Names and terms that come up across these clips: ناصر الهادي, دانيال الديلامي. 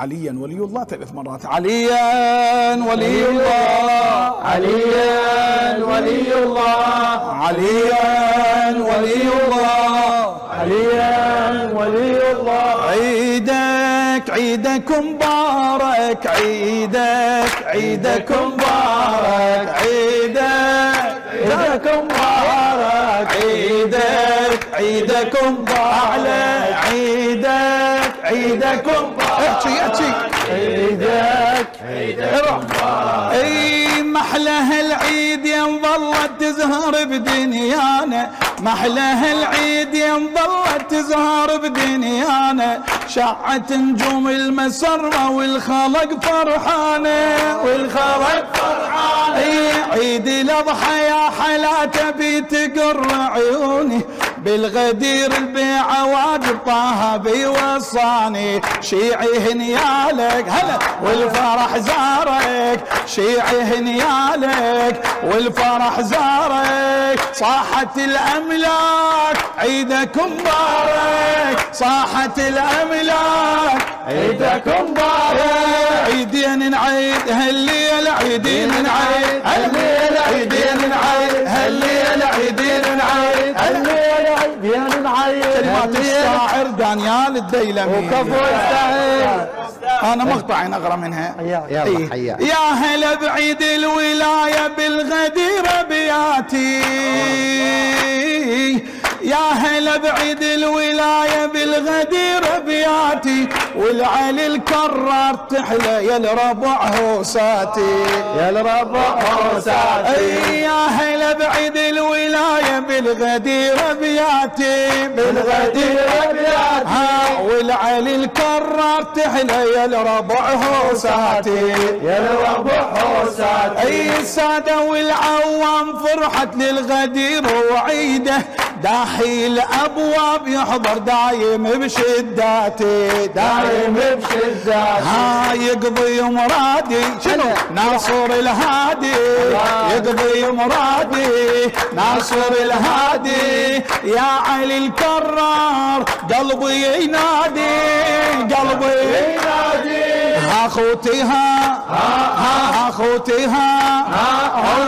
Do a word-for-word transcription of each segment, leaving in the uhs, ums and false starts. عليا ولي الله ثلاث مرات. عليا ولي الله، عليا ولي الله، عليا ولي الله، عليا ولي الله. عيدك عيدك مبارك، عيدك عيدك مبارك، عيدك عيدك مبارك، عيدك عيدك مبارك، عيدك عيدك مبارك، عيدك عيدك مبارك. اي محلى هالعيد يوم ظلت تزهر بدنيانا، محلى هالعيد يوم ظلت تزهر بدنيانا، شعت نجوم المسرة والخلق فرحانة، والخلق فرحانة. اي عيد الاضحى يا حلا تبي تقر عيوني، بالغدير البيعة واجب طه بيوصاني، شيعي هنيالك هلا والفرح زارك، شيعي هنيالك والفرح زارك. صاحت الأملاك عيدك مبارك، صاحت الأملاك عيدك مبارك. عيدين نعيد هالليلة، عيدين نعيد هالليلة، عيدين نعيد هالليلة، عيدين نعيد هالليلة، عيدين نعيد. كلمات الشاعر دانيال الديلامي، وكفو يستاهل. أنا مقطعين أغرى منها. يلا حيا يا هلا بعيد الولاية بالغدير بياتي، يا هلا بعيد الولاية بالغدير بياتي، والعلي الكرار تحلى يا الربع هوساتي، يا الربع هوساتي. يا هلا بعيد الولاية بالغدير بياتي، بالغدير بياتي، والعلي الكرار تحلى يا الربع هوساتي، يا الربع هوساتي. اي السادة والعوام فرحت للغدير وعيده، داحي الابواب يحضر دايم بشداتي، دايم بشداتي. ها يقضي مرادي شنو ناصر الهادي، يقضي مرادي ناصر الهادي. يا علي الكرار قلبي ينادي، قلبي ينادي. ها خوتي ها ها خوتي ها،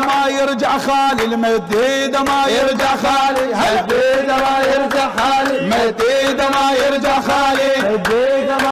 ما يرجع خالي المديد، ما يرجع خالي المديد، ما يرجع خالي المديد، ما يرجع خالي.